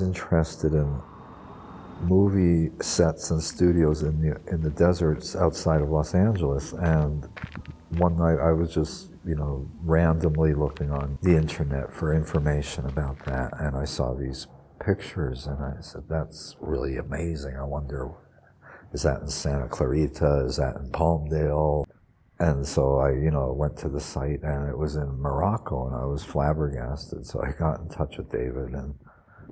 Interested in movie sets and studios in the deserts outside of Los Angeles, and one night I was just, you know, randomly looking on the internet for information about that, and I saw these pictures and I said, that's really amazing. I wonder, is that in Santa Clarita? Is that in Palmdale? And so I, you know, went to the site, and it was in Morocco, and I was flabbergasted. So I got in touch with David and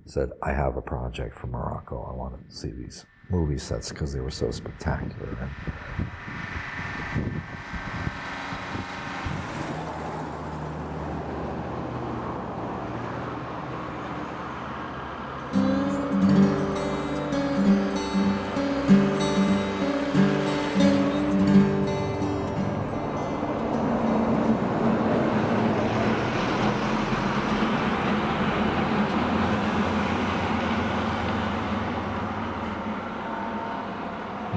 said, I have a project for Morocco. I want to see these movie sets because they were so spectacular.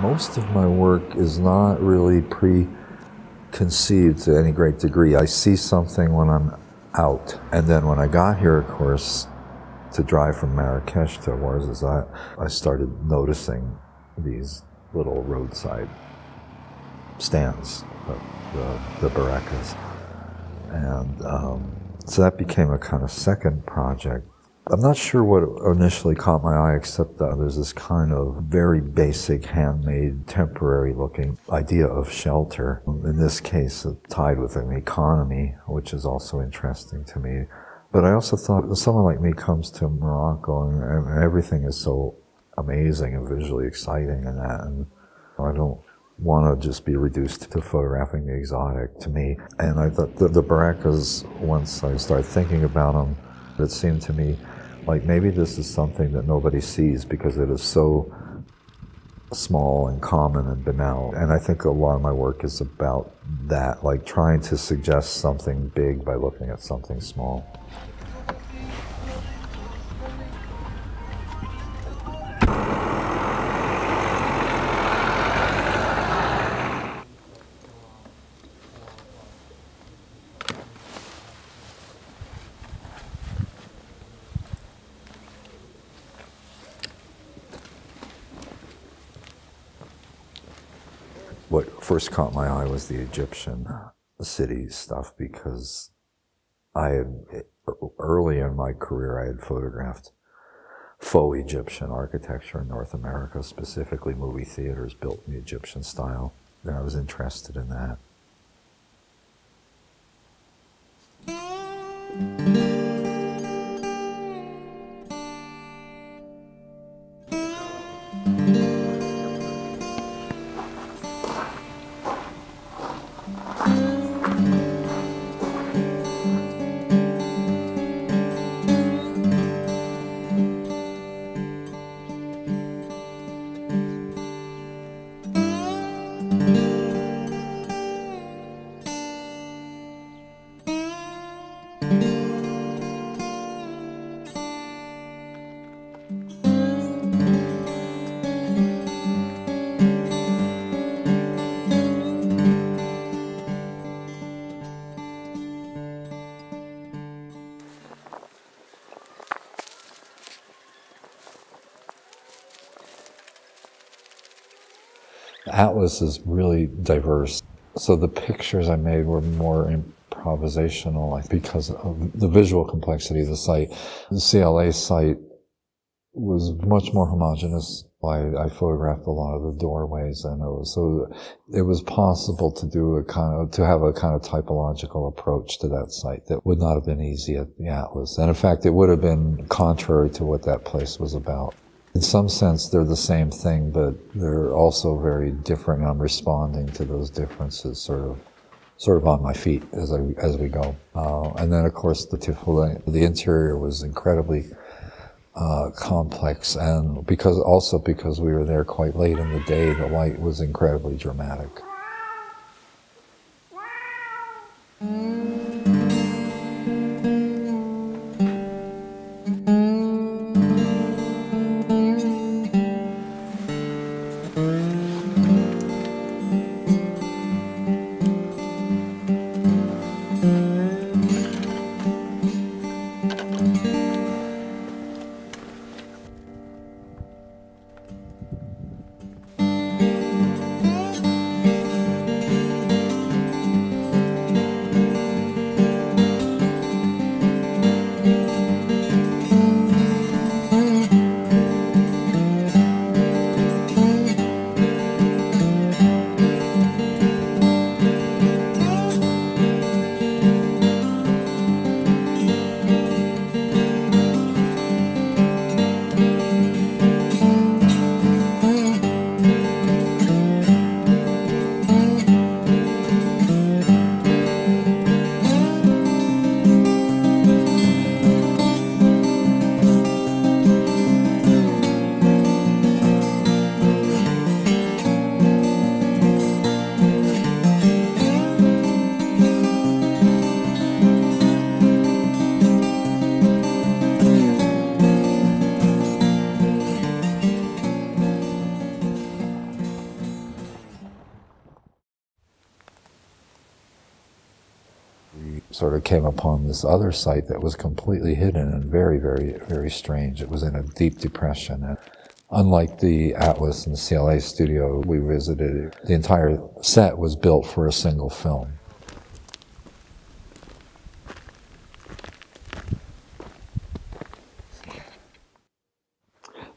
Most of my work is not really preconceived to any great degree. I see something when I'm out. And then when I got here, of course, to drive from Marrakesh to Ouarzazate, I started noticing these little roadside stands, the barakas. And so that became a kind of second project. I'm not sure what initially caught my eye, except that there's this kind of very basic, handmade, temporary-looking idea of shelter. In this case, tied with an economy, which is also interesting to me. But I also thought, someone like me comes to Morocco, and everything is so amazing and visually exciting, and that, and I don't want to just be reduced to photographing the exotic to me. And I thought the barakas, once I started thinking about them, it seemed to me like maybe this is something that nobody sees because it is so small and common and banal. And I think a lot of my work is about that, like trying to suggest something big by looking at something small. What first caught my eye was the Egyptian city stuff, because I had, early in my career, I had photographed faux Egyptian architecture in North America, specifically movie theaters built in the Egyptian style, and I was interested in that. Atlas is really diverse. So the pictures I made were more improvisational because of the visual complexity of the site. The UCLA site was much more homogeneous. I photographed a lot of the doorways, and it was possible to do have a kind of typological approach to that site that would not have been easy at the Atlas. And in fact, it would have been contrary to what that place was about. In some sense, they're the same thing, but they're also very different. I'm responding to those differences sort of on my feet as we go. And then, of course, the Tifoli. The interior was incredibly complex, and because we were there quite late in the day, the light was incredibly dramatic. sort of came upon this other site that was completely hidden and very, very, very strange. It was in a deep depression. And unlike the Atlas and UCLA studio we visited, the entire set was built for a single film.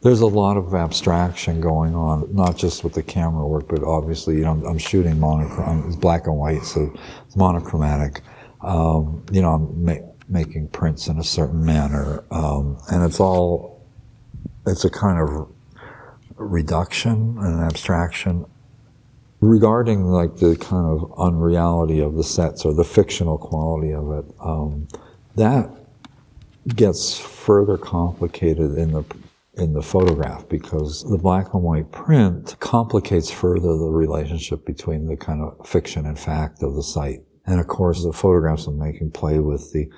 There's a lot of abstraction going on, not just with the camera work, but obviously, you know, I'm shooting monochrome, it's black and white, so it's monochromatic. You know, I'm making prints in a certain manner, and it's all, it's a kind of reduction and abstraction. Regarding like the kind of unreality of the sets or the fictional quality of it, that gets further complicated in the photograph, because the black and white print complicates further the relationship between the kind of fiction and fact of the site. And of course, the photographs I'm making play with the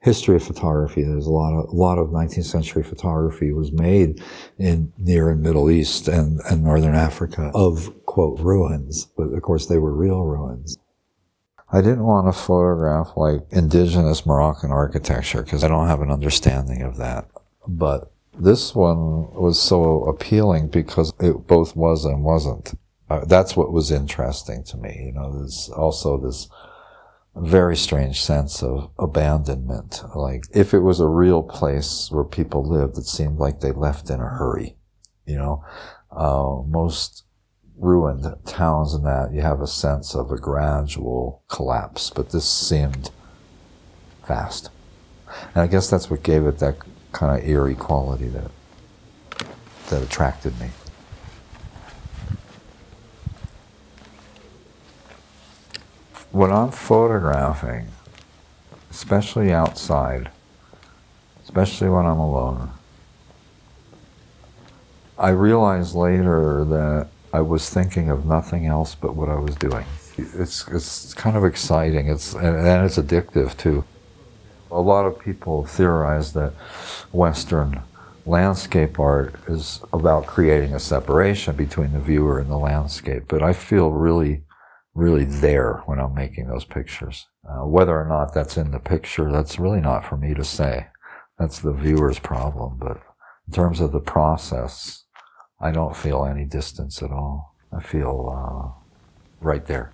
history of photography. There's a lot of 19th century photography was made in Near and Middle East and Northern Africa of, quote, ruins. But of course, they were real ruins. I didn't want to photograph like indigenous Moroccan architecture because I don't have an understanding of that. But this one was so appealing because it both was and wasn't. That's what was interesting to me. You know, there's also this very strange sense of abandonment. Like, if it was a real place where people lived, it seemed like they left in a hurry. You know, most ruined towns and that, you have a sense of a gradual collapse, but this seemed fast. And I guess that's what gave it that kind of eerie quality that attracted me. When I'm photographing, especially outside, especially when I'm alone, I realized later that I was thinking of nothing else but what I was doing. It's kind of exciting, and it's addictive too. A lot of people theorize that Western landscape art is about creating a separation between the viewer and the landscape, but I feel really there when I'm making those pictures. Whether or not that's in the picture, that's really not for me to say. That's the viewer's problem, but in terms of the process, I don't feel any distance at all. I feel right there.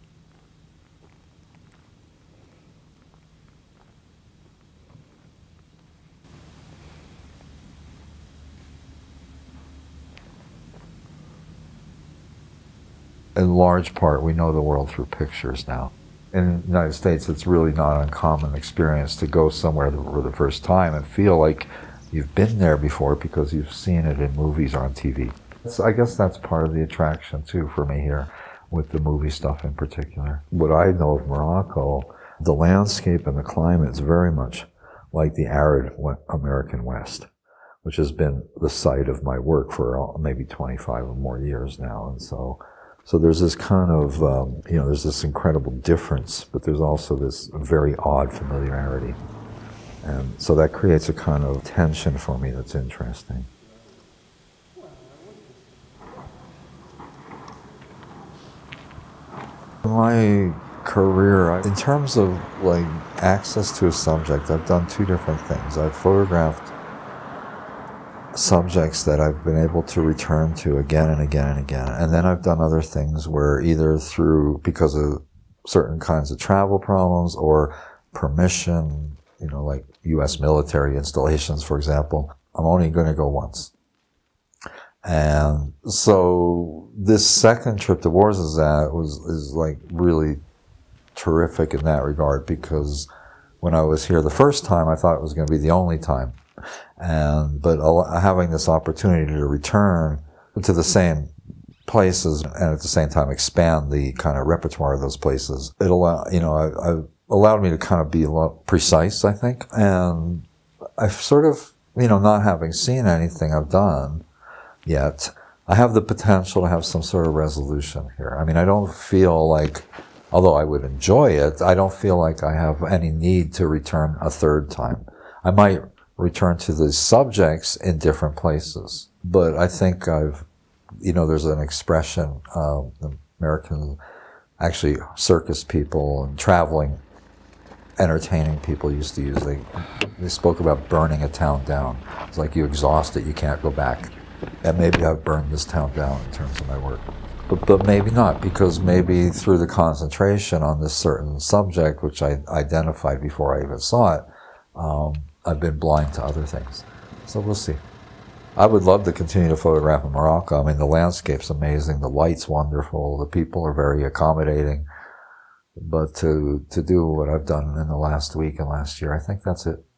In large part, we know the world through pictures now. In the United States, it's really not an uncommon experience to go somewhere for the first time and feel like you've been there before because you've seen it in movies or on TV. So I guess that's part of the attraction, too, for me here, with the movie stuff in particular. What I know of Morocco, the landscape and the climate is very much like the arid American West, which has been the site of my work for maybe 25 or more years now, and so there's this kind of, you know, there's this incredible difference, but there's also this very odd familiarity. And so that creates a kind of tension for me that's interesting. My career, in terms of like access to a subject, I've done two different things. I've photographed subjects that I've been able to return to again and again and again. And then I've done other things where either through, because of certain kinds of travel problems or permission, you know, like US military installations, for example, I'm only going to go once. And so this second trip to Ouarzazate is like really terrific in that regard, because when I was here the first time, I thought it was going to be the only time. But having this opportunity to return to the same places and at the same time expand the kind of repertoire of those places, it allowed me to kind of be a lot precise, I think. And I've sort of, you know, not having seen anything I've done yet, I have the potential to have some sort of resolution here. I mean, I don't feel like, although I would enjoy it, I don't feel like I have any need to return a third time. I might return to the subjects in different places. But I think I've, you know, there's an expression, American, actually circus people and traveling entertaining people used to use. They spoke about burning a town down. It's like you exhaust it, you can't go back. And maybe I've burned this town down in terms of my work. But maybe not, because maybe through the concentration on this certain subject, which I identified before I even saw it, I've been blind to other things. So we'll see. I would love to continue to photograph in Morocco. I mean, the landscape's amazing, the light's wonderful, the people are very accommodating. But to do what I've done in the last week and last year, I think that's it.